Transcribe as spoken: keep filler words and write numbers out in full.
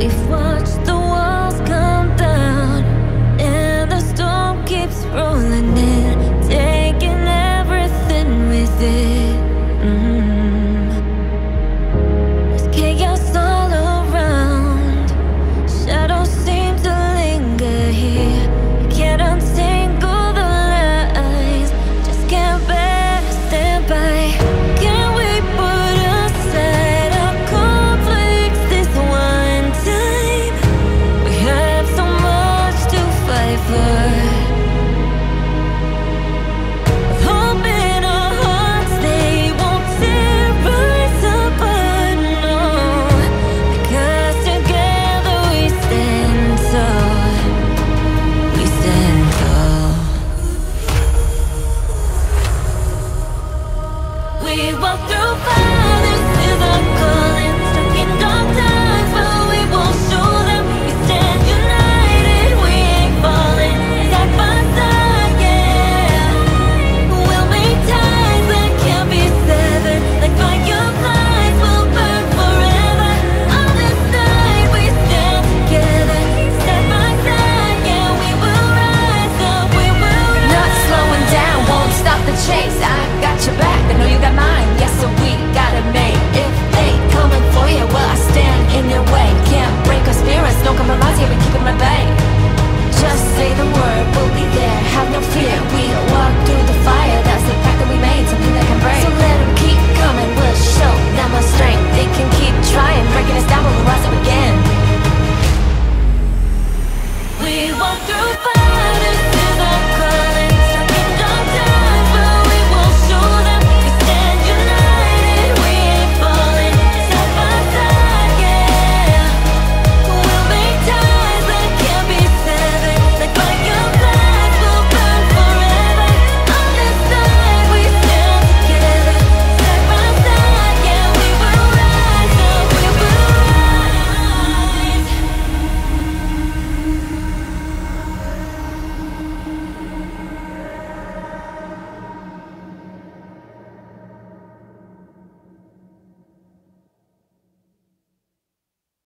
We've watched the